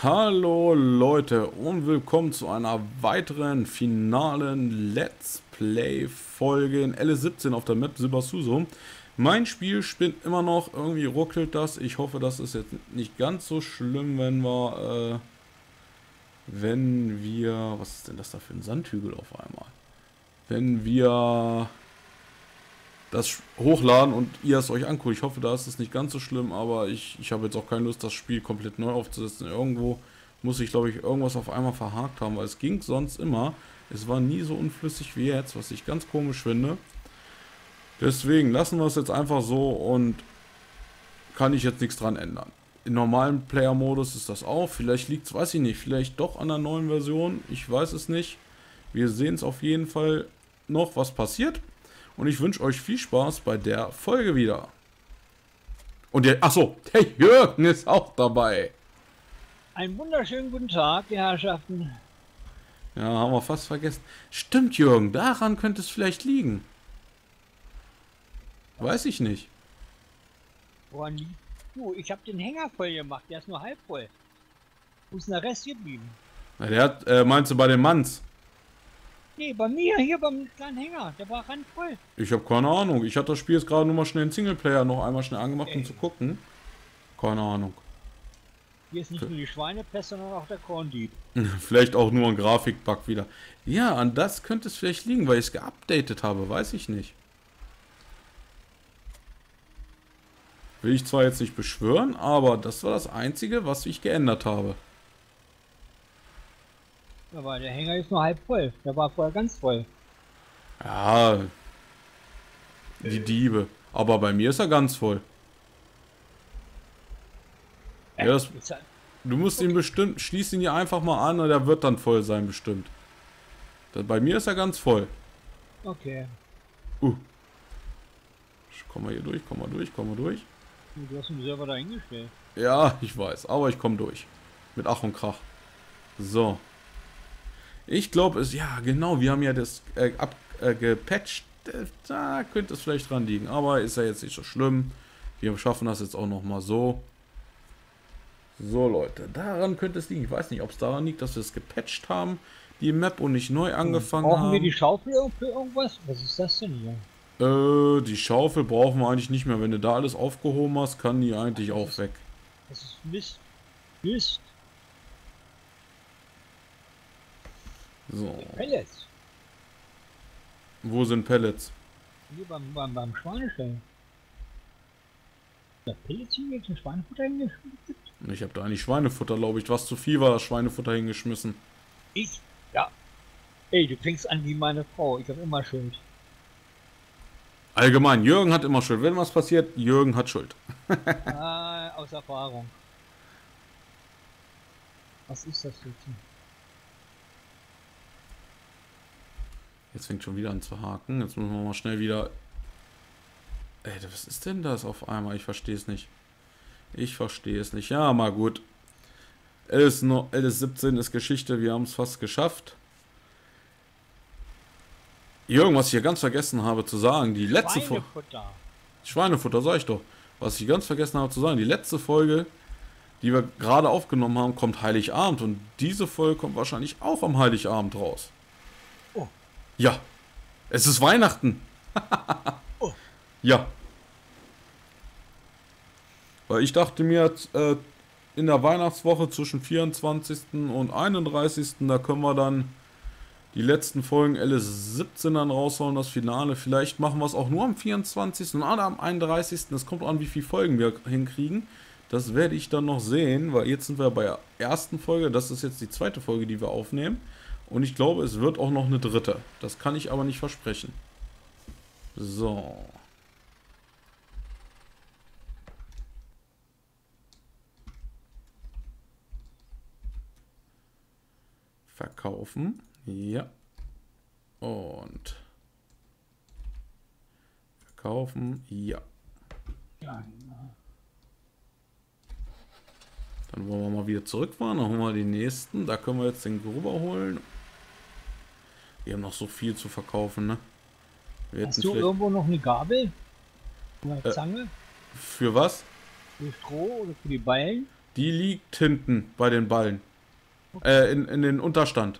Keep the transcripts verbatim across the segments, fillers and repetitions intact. Hallo Leute und willkommen zu einer weiteren finalen Let's Play Folge in L S siebzehn auf der Map Sibbershusum. Mein Spiel spinnt immer noch, irgendwie ruckelt das. Ich hoffe, das ist jetzt nicht ganz so schlimm, wenn wir, äh, wenn wir, was ist denn das da für ein Sandhügel auf einmal? Wenn wir das hochladen und ihr es euch anguckt. Ich hoffe, da ist es nicht ganz so schlimm, aber ich, ich habe jetzt auch keine Lust, das Spiel komplett neu aufzusetzen. Irgendwo muss ich, glaube ich, irgendwas auf einmal verhakt haben, weil es ging sonst immer. Es war nie so unflüssig wie jetzt, was ich ganz komisch finde. Deswegen lassen wir es jetzt einfach so und kann ich jetzt nichts dran ändern. Im normalen Player-Modus ist das auch. Vielleicht liegt es, weiß ich nicht, vielleicht doch an der neuen Version. Ich weiß es nicht. Wir sehen es auf jeden Fall noch, was passiert. Und ich wünsche euch viel Spaß bei der Folge wieder. Und der, achso, der Jürgen ist auch dabei. Einen wunderschönen guten Tag, die Herrschaften. Ja, haben wir fast vergessen. Stimmt, Jürgen, daran könnte es vielleicht liegen. Weiß ich nicht. Woran liegt? Du, ich habe den Hänger voll gemacht, der ist nur halb voll. Wo ist denn der Rest geblieben? Na, der hat, äh, meinst du bei dem Manns? Nee, bei mir, hier beim kleinen Hänger, der war randvoll. Ich habe keine Ahnung, ich hatte das Spiel jetzt gerade nur mal schnell den Singleplayer noch einmal schnell angemacht, okay, um zu gucken. Keine Ahnung. Hier ist nicht okay, nur die Schweinepest, sondern auch der Korndieb. Vielleicht auch nur ein Grafikbug wieder. Ja, an das könnte es vielleicht liegen, weil ich es geupdatet habe, weiß ich nicht. Will ich zwar jetzt nicht beschwören, aber das war das Einzige, was ich geändert habe. Aber der Hänger ist nur halb voll. Der war vorher ganz voll. Ja. Die Diebe. Aber bei mir ist er ganz voll. Äh, ja, das, du musst okay, ihn bestimmt... Schließ ihn hier einfach mal an und er wird dann voll sein, bestimmt. Das, bei mir ist er ganz voll. Okay. Uh. Komm mal hier durch, komm mal durch, komm mal durch. Du hast ihn selber da hingestellt. Ja, ich weiß. Aber ich komme durch. Mit Ach und Krach. So. Ich glaube, es, ja genau, wir haben ja das äh, ab, äh, gepatcht, da könnte es vielleicht dran liegen, aber ist ja jetzt nicht so schlimm. Wir schaffen das jetzt auch nochmal so. So Leute, daran könnte es liegen. Ich weiß nicht, ob es daran liegt, dass wir es gepatcht haben, die Map, und nicht neu angefangen brauchen haben. Brauchen wir die Schaufel für irgendwas? Was ist das denn hier? Äh, die Schaufel brauchen wir eigentlich nicht mehr. Wenn du da alles aufgehoben hast, kann die eigentlich auch weg. Das ist Mist. Mist. So. Pellets. Wo sind Pellets? Hier beim, beim, beim Schweinestall. Da Pellets hingelegt, ein Schweinefutter hingeschmissen? Ich habe da eigentlich Schweinefutter, glaube ich. Was zu viel war, das Schweinefutter hingeschmissen. Ich? Ja. Ey, du fängst an wie meine Frau. Ich habe immer Schuld. Allgemein, Jürgen hat immer Schuld. Wenn was passiert, Jürgen hat Schuld. Ah, aus Erfahrung. Was ist das jetzt? Jetzt fängt schon wieder an zu haken. Jetzt müssen wir mal schnell wieder... Ey, was ist denn das auf einmal? Ich verstehe es nicht. Ich verstehe es nicht. Ja, mal gut. L S siebzehn ist Geschichte. Wir haben es fast geschafft. Irgendwas, was ich hier ganz vergessen habe zu sagen. Die letzte Folge... Schweinefutter. Schweinefutter, sag ich doch. Was ich ganz vergessen habe zu sagen. Die letzte Folge, die wir gerade aufgenommen haben, kommt Heiligabend. Und diese Folge kommt wahrscheinlich auch am Heiligabend raus. Ja, es ist Weihnachten. Oh. Ja. Weil ich dachte mir, äh, in der Weihnachtswoche zwischen vierundzwanzigsten und einunddreißigsten da können wir dann die letzten Folgen L S siebzehn dann raushauen, das Finale. Vielleicht machen wir es auch nur am vierundzwanzigsten und am einunddreißigsten Das kommt an, wie viele Folgen wir hinkriegen. Das werde ich dann noch sehen, weil jetzt sind wir bei der ersten Folge. Das ist jetzt die zweite Folge, die wir aufnehmen. Und ich glaube, es wird auch noch eine dritte. Das kann ich aber nicht versprechen. So. Verkaufen. Ja. Und. Verkaufen. Ja. Dann wollen wir mal wieder zurückfahren. Dann holen wir die nächsten. Da können wir jetzt den Gruber holen. Wir haben noch so viel zu verkaufen, ne? Wir Hast du irgendwo noch eine Gabel? Eine äh, Zange? Für was? Für Stroh oder für die Ballen? Die liegt hinten bei den Ballen. Äh, in, in den Unterstand.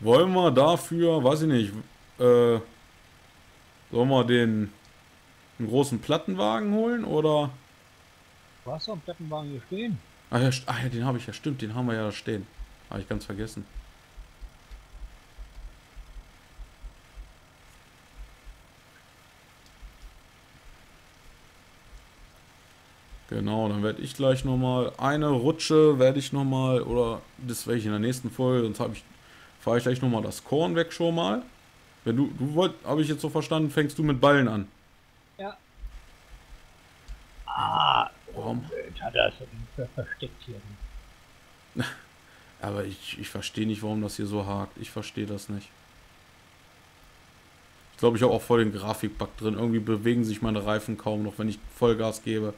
Wollen wir dafür, weiß ich nicht, äh, sollen wir den, den großen Plattenwagen holen oder? Was soll ein Plattenwagen hier stehen? Ah ja, ah ja, den habe ich ja, stimmt, den haben wir ja da stehen. Habe ich ganz vergessen. Genau, dann werde ich gleich nochmal eine Rutsche, werde ich nochmal, oder das werde ich in der nächsten Folge, sonst habe ich, fahre ich gleich nochmal das Korn weg schon mal. Wenn du, du wollt, habe ich jetzt so verstanden, fängst du mit Ballen an. Ja. Ah, oh, jetzt hat er es versteckt hier. Aber ich, ich verstehe nicht, warum das hier so hakt. Ich verstehe das nicht. Ich glaube, ich habe auch voll den Grafikbug drin. Irgendwie bewegen sich meine Reifen kaum noch, wenn ich Vollgas gebe.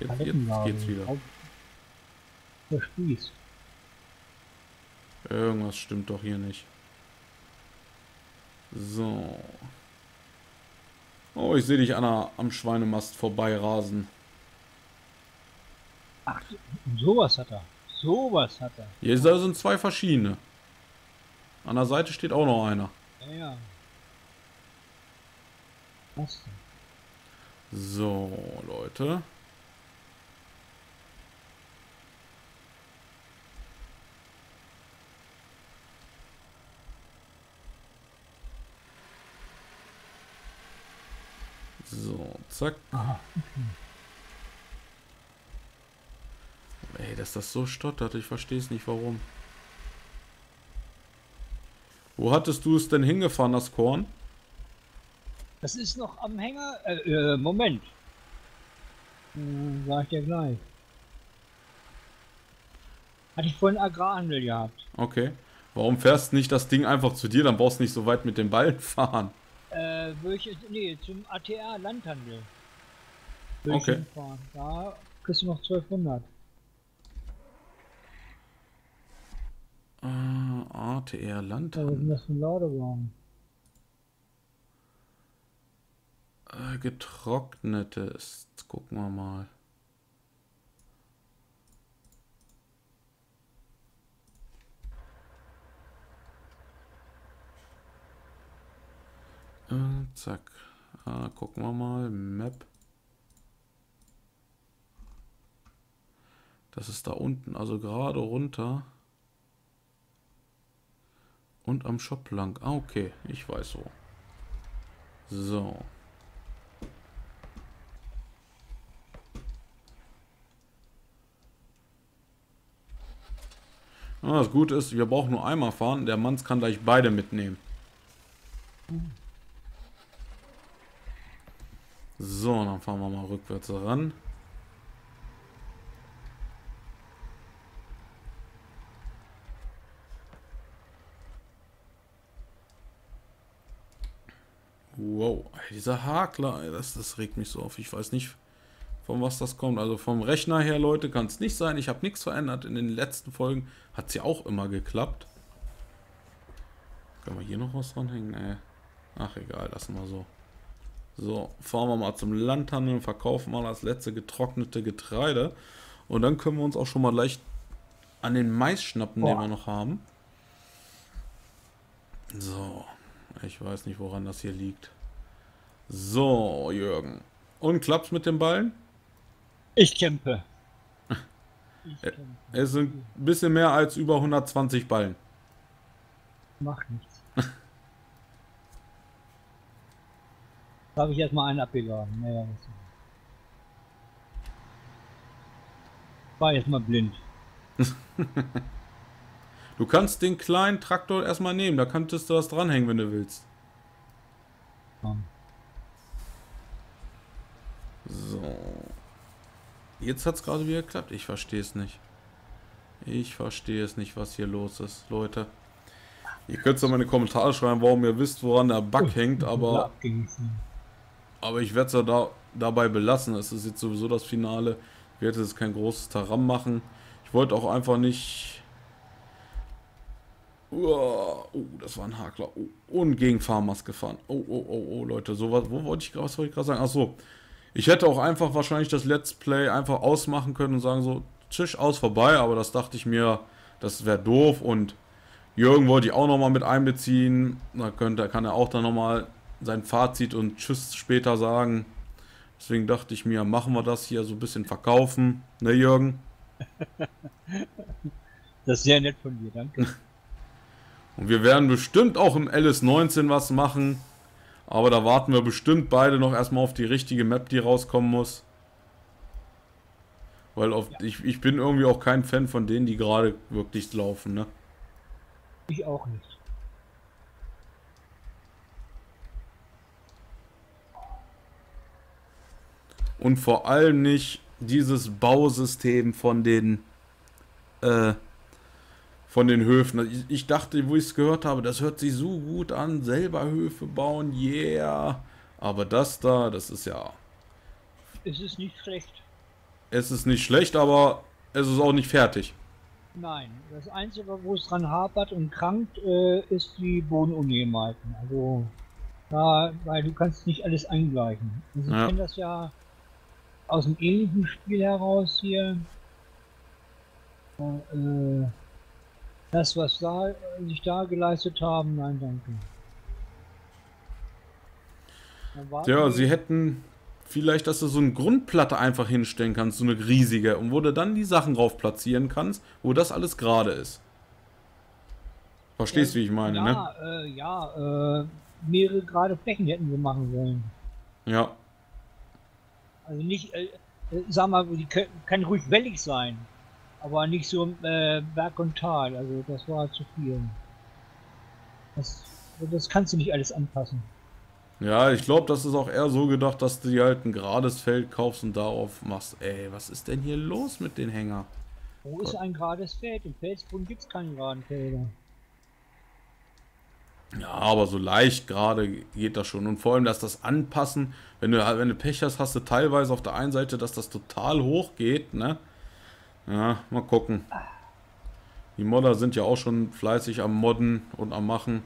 Jetzt, jetzt geht's wieder. Der Spieß. Irgendwas stimmt doch hier nicht. So. Oh, ich sehe dich, Anna, am Schweinemast vorbeirasen. Ach, sowas hat er. Sowas hat er. Hier sind zwei verschiedene. An der Seite steht auch noch einer. Ja, ja. Was denn? So, Leute. So, zack. Aha, okay. Ey, dass das so stottert, ich verstehe es nicht, warum. Wo hattest du es denn hingefahren, das Korn? Das ist noch am Hänger. Äh, äh, Moment. Hm, sag ich dir gleich. Hatte ich vorhin Agrarhandel gehabt. Okay. Warum fährst du nicht das Ding einfach zu dir? Dann brauchst du nicht so weit mit dem Ball fahren. Äh, würde ich jetzt, nee, zum A T R Landhandel. Würde okay. Ich fahren. Da kriegst du noch zwölfhundert. Äh, A T R Landhandel. Was ist das für ein Ladewagen? Äh, getrocknetes. Gucken wir mal. Äh, zack. Ah, gucken wir mal. Map. Das ist da unten, also gerade runter. Und am Shop lang. Ah, okay. Ich weiß wo. So. Ah, das Gute ist, wir brauchen nur einmal fahren. Der Manns kann gleich beide mitnehmen. Hm. So, dann fahren wir mal rückwärts ran. Wow, dieser Hakler, das, das regt mich so auf. Ich weiß nicht, von was das kommt. Also vom Rechner her, Leute, kann es nicht sein. Ich habe nichts verändert. In den letzten Folgen hat es ja auch immer geklappt. Kann man hier noch was dranhängen? Nee. Ach, egal, lassen wir so. So, fahren wir mal zum Landhandel und verkaufen mal das letzte getrocknete Getreide. Und dann können wir uns auch schon mal leicht an den Mais schnappen, den oh. wir noch haben. So, ich weiß nicht, woran das hier liegt. So, Jürgen. Und klappt's mit den Ballen? Ich kämpfe. Ich kämpfe. Es sind ein bisschen mehr als über hundertzwanzig Ballen. Macht nichts. Habe ich erstmal einen abgeladen. Naja, war erstmal blind. Du kannst den kleinen Traktor erstmal nehmen, da könntest du das dranhängen, wenn du willst. Ja. So. Jetzt hat es gerade wieder geklappt. Ich verstehe es nicht. Ich verstehe es nicht, was hier los ist, Leute. Ihr könnt ja mal in die Kommentare schreiben, warum ihr wisst, woran der Bug hängt, aber. Aber ich werde es ja da, dabei belassen. Es ist jetzt sowieso das Finale. Ich werde jetzt kein großes Taram machen. Ich wollte auch einfach nicht Oh, das war ein Hakler. Oh, und gegen Farmers gefahren. Oh, oh, oh, oh, Leute. So was, wo wollte ich, was wollte ich gerade sagen? Achso. Ich hätte auch einfach wahrscheinlich das Let's Play einfach ausmachen können und sagen so, tschüss, aus, vorbei. Aber das dachte ich mir, das wäre doof. Und Jürgen wollte ich auch nochmal mit einbeziehen. Da könnte, kann er auch dann nochmal sein Fazit und tschüss später sagen. Deswegen dachte ich mir, machen wir das hier so ein bisschen verkaufen. Ne, Jürgen? Das ist sehr nett von dir, danke. Und wir werden bestimmt auch im L S neunzehn was machen. Aber da warten wir bestimmt beide noch erstmal auf die richtige Map, die rauskommen muss. Weil auf, ja. ich, ich bin irgendwie auch kein Fan von denen, die gerade wirklich laufen, ne? Ich auch nicht. Und vor allem nicht dieses Bausystem von den äh, von den Höfen. Ich dachte, wo ich es gehört habe, das hört sich so gut an, selber Höfe bauen, yeah. Aber das da, das ist ja... Es ist nicht schlecht. Es ist nicht schlecht, aber es ist auch nicht fertig. Nein, das Einzige, wo es dran hapert und krankt, äh, ist die Bodenunebenheiten. Also, da, weil du kannst nicht alles eingleichen. Also ja. Ich kenne das ja aus dem ähnlichen Spiel heraus hier. Äh, das, was da, sich da geleistet haben, nein, danke. Ja, sie hätten vielleicht, dass du so eine Grundplatte einfach hinstellen kannst, so eine riesige, und wo du dann die Sachen drauf platzieren kannst, wo das alles gerade ist. Verstehst du, ja, wie ich meine, ja, ne? Äh, ja, äh, mehrere gerade Flächen hätten wir machen wollen. Ja. Also nicht, äh, sag mal, die können, kann ruhig wellig sein, aber nicht so äh, Berg und Tal, also das war zu viel. Das, das kannst du nicht alles anpassen. Ja, ich glaube, das ist auch eher so gedacht, dass du dir halt ein gerades Feld kaufst und darauf machst. Ey, was ist denn hier los mit den Hänger? Wo Gott. Ist ein gerades Feld? Im Felsbrunn gibt es keine geraden Felder. Ja, aber so leicht gerade geht das schon. Und vor allem, dass das Anpassen, wenn du, wenn du Pech hast, hast du teilweise auf der einen Seite, dass das total hoch geht, ne? Ja, mal gucken. Die Modder sind ja auch schon fleißig am Modden und am Machen.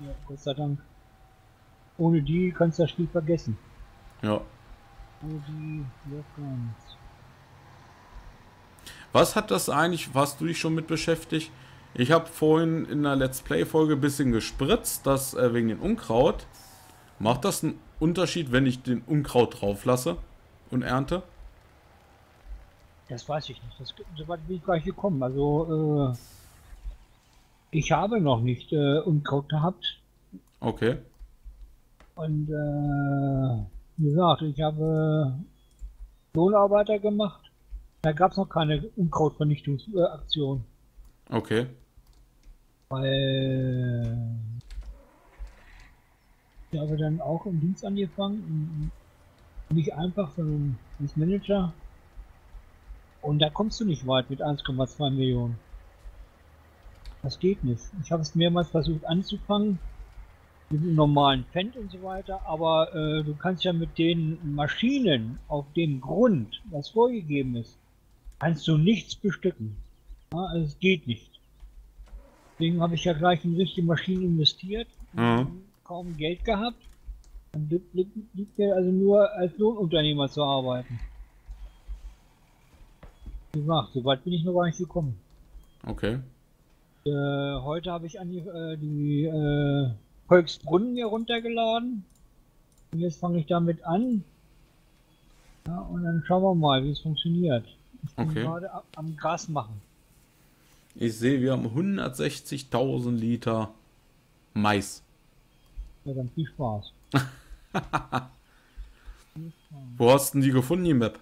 Ja, Gott sei Dank. Ohne die kannst du das Spiel vergessen. Ja. Ohne die, ja, ganz. Was hat das eigentlich, warst du dich schon mit beschäftigt? Ich habe vorhin in der Let's Play-Folge ein bisschen gespritzt, das äh, wegen dem Unkraut. Macht das einen Unterschied, wenn ich den Unkraut drauf lasse und ernte? Das weiß ich nicht. Das, so weit bin ich gleich gekommen. Also, äh, ich habe noch nicht äh, Unkraut gehabt. Okay. Und, äh, wie gesagt, ich habe äh, Lohnarbeiter gemacht. Da gab es noch keine Unkrautvernichtungsaktion. Äh, okay. Weil... Ich habe dann auch im Dienst angefangen. Nicht einfach, sondern als Manager. Und da kommst du nicht weit mit eins Komma zwei Millionen. Das geht nicht. Ich habe es mehrmals versucht anzufangen. Mit einem normalen Pent und so weiter. Aber äh, du kannst ja mit den Maschinen auf dem Grund, was vorgegeben ist, kannst du nichts bestücken. Ja, also es geht nicht. Deswegen habe ich ja gleich in richtige Maschinen investiert. Mhm. Kaum Geld gehabt. Dann liegt mir also nur als Lohnunternehmer zu arbeiten. Gemacht. So weit bin ich noch gar nicht gekommen. Okay. Äh, heute habe ich an die, äh, die äh, Volksbrunnen hier runtergeladen. Und jetzt fange ich damit an. Ja, und dann schauen wir mal, wie es funktioniert. Ich bin okay. gerade am Gras machen. Ich sehe, wir haben hundertsechzigtausend Liter Mais. Ja, dann viel Spaß. Wo hast du die gefunden, die Map?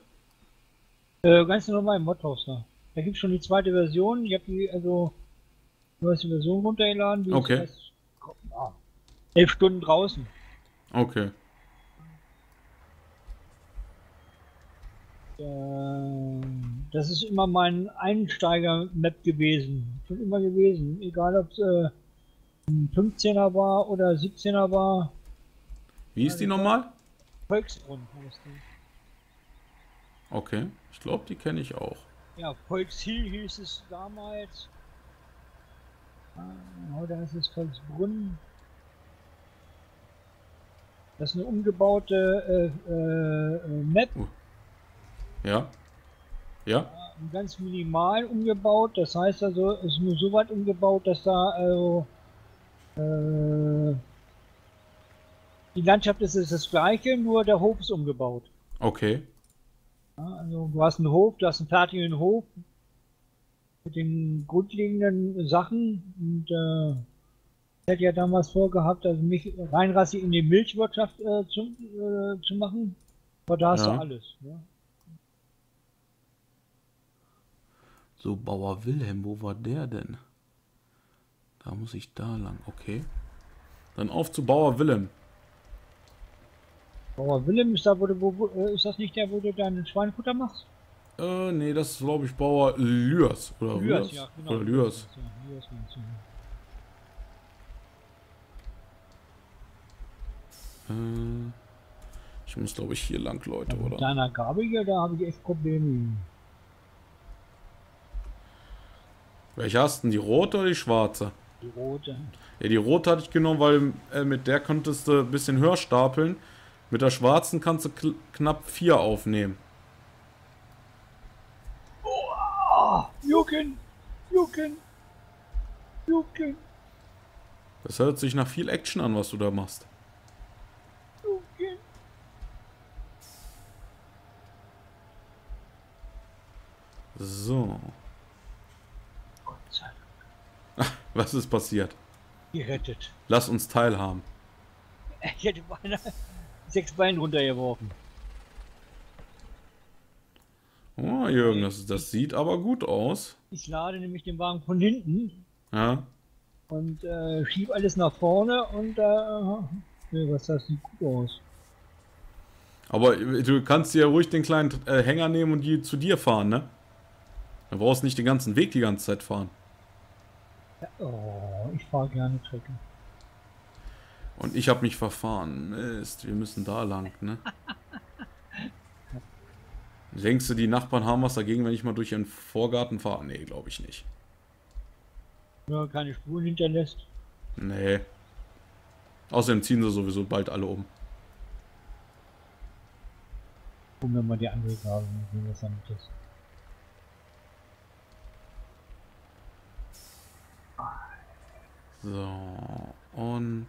Äh, ganz normal im Modhaus da. Da gibt es schon die zweite Version. Ich habe die also neueste Version runtergeladen. Die okay. Ist erst, ah, elf Stunden draußen. Okay. Äh, das ist immer mein Einsteiger-Map gewesen. Schon immer gewesen. Egal ob es äh, ein fünfzehner war oder siebzehner war. Wie ist die nochmal? Volksbrunnen heißt die. Okay, ich glaube, die kenne ich auch. Ja, Volkshil hieß es damals. Genau, da ist es Felsbrunn. Das ist eine umgebaute äh, äh, Map. Uh. Ja. Ja. Ganz minimal umgebaut. Das heißt also, es ist nur so weit umgebaut, dass da also, äh, die Landschaft ist, ist das gleiche, nur der Hof ist umgebaut. Okay. Ja, also du hast einen Hof, du hast einen fertigen Hof mit den grundlegenden Sachen. Und äh, ich hätte ja damals vorgehabt, also mich reinrassig in die Milchwirtschaft äh, zu, äh, zu machen. Aber da hast ja. du alles. Ja. So, Bauer Wilhelm, wo war der denn? Da muss ich da lang, okay. Dann auf zu Bauer Wilhelm. Bauer Wilhelm ist da, wo du, wo, wo, ist das nicht der, wo du deinen Schweinefutter machst? Äh, nee, das ist, glaube ich, Bauer Lührs. Oder Lührs, ja, genau. Oder Lührs. Äh, ich muss, glaube ich, hier lang, Leute, ja, oder? Mit deiner Gabel hier, da habe ich echt Probleme. Welche hast du denn? Die rote oder die schwarze? Die rote. Ja, die rote hatte ich genommen, weil äh, mit der konntest du ein bisschen höher stapeln. Mit der schwarzen kannst du kn knapp vier aufnehmen. Oh, Jürgen! Jürgen! Jürgen! Das hört sich nach viel Action an, was du da machst. Jürgen! So. Was ist passiert? Gerettet. Lass uns teilhaben. Ich hätte beinahe sechs Beine runtergeworfen. Oh, Jürgen, das, das sieht aber gut aus. Ich lade nämlich den Wagen von hinten. Ja. Und äh, schiebe alles nach vorne und äh, was das sieht gut aus. Aber du kannst dir ruhig den kleinen äh, Hänger nehmen und die zu dir fahren, ne? Dann brauchst du nicht den ganzen Weg die ganze Zeit fahren. Oh, ich fahre gerne Trecke. Und ich habe mich verfahren. Mist, wir müssen da lang, ne? Denkst du, die Nachbarn haben was dagegen, wenn ich mal durch ihren Vorgarten fahre? Nee, glaube ich nicht. Ja, keine Spuren hinterlässt. Nee. Außerdem ziehen sie sowieso bald alle um. Gucken wir mal die andere Gabel, wie das damit ist. So, und...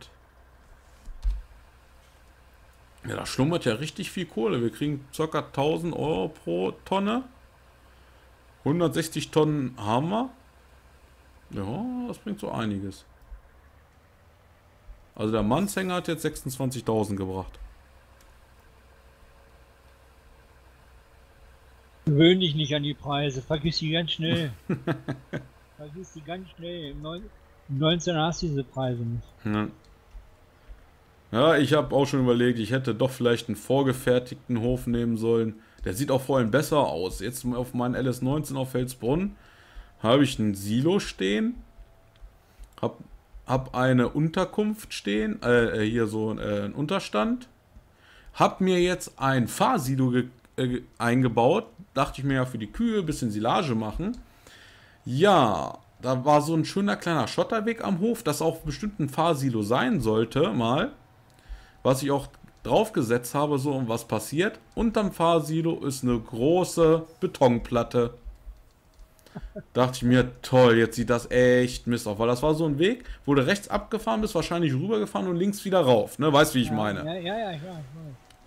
Ja, da schlummert ja richtig viel Kohle. Wir kriegen ca. tausend Euro pro Tonne. hundertsechzig Tonnen haben wir. Ja, das bringt so einiges. Also der Mannshänger hat jetzt sechsundzwanzigtausend gebracht. Gewöhn dich nicht an die Preise. Vergiss die ganz schnell. Vergiss die ganz schnell. neunzehn hast du diese Preise nicht. Ja, ja, ich habe auch schon überlegt, ich hätte doch vielleicht einen vorgefertigten Hof nehmen sollen. Der sieht auch vor allem besser aus. Jetzt auf meinen L S neunzehn auf Felsbrunn habe ich ein Silo stehen. Hab, hab eine Unterkunft stehen. Äh, hier so äh, ein Unterstand. Hab mir jetzt ein Fahrsilo äh, eingebaut. Dachte ich mir ja für die Kühe, ein bisschen Silage machen. Ja... Da war so ein schöner kleiner Schotterweg am Hof, das auch bestimmt ein Fahrsilo sein sollte, mal. Was ich auch draufgesetzt habe, so und was passiert. Unterm Fahrsilo ist eine große Betonplatte. Dachte ich mir, toll, jetzt sieht das echt Mist auf. Weil das war so ein Weg, wo du rechts abgefahren bist, wahrscheinlich rübergefahren und links wieder rauf. Ne? Weißt du, wie ich meine? Ja, ja, ja, ja.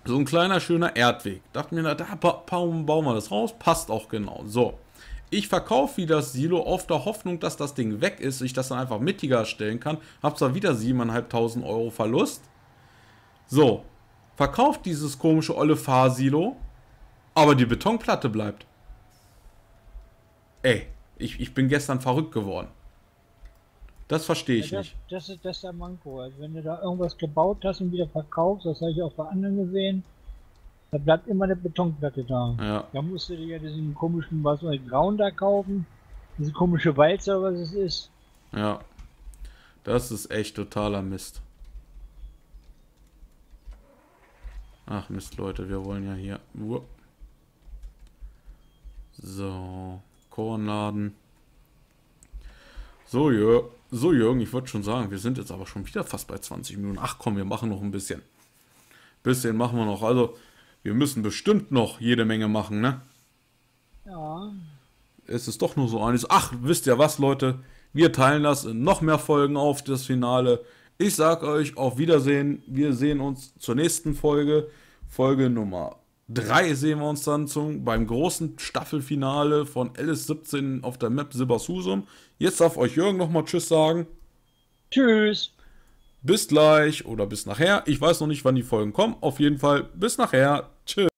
So ein kleiner, schöner Erdweg. Dachte mir, na, da bauen wir das raus, passt auch genau. So. Ich verkaufe wieder das Silo auf der Hoffnung, dass das Ding weg ist, ich das dann einfach mittiger stellen kann. Hab zwar wieder sieben tausendfünfhundert Euro Verlust. So, verkauft dieses komische olle Fahrsilo, aber die Betonplatte bleibt. Ey, ich, ich bin gestern verrückt geworden. Das verstehe ich ja, das, nicht. Das ist, das ist der Manko. Also wenn du da irgendwas gebaut hast und wieder verkaufst, das habe ich auch bei anderen gesehen. Da bleibt immer eine Betonplatte da. Ja. Da musst du dir ja diesen komischen, was weiß ich, Grauen da kaufen. Diese komische Walze, was es ist. Ja. Das ist echt totaler Mist. Ach Mist, Leute, wir wollen ja hier... So, Kornladen. So, ja. So, Jürgen, ich würde schon sagen, wir sind jetzt aber schon wieder fast bei zwanzig Minuten. Ach komm, wir machen noch ein bisschen. Bisschen machen wir noch. Also, wir müssen bestimmt noch jede Menge machen, ne? Ja. Es ist doch nur so eines. Ach, wisst ihr was, Leute? Wir teilen das in noch mehr Folgen auf, das Finale. Ich sag euch auf Wiedersehen. Wir sehen uns zur nächsten Folge. Folge Nummer drei sehen wir uns dann zum, beim großen Staffelfinale von L S siebzehn auf der Map Sibbershusum. Jetzt darf euch Jürgen nochmal Tschüss sagen. Tschüss. Bis gleich oder bis nachher. Ich weiß noch nicht, wann die Folgen kommen. Auf jeden Fall bis nachher. Tschüss.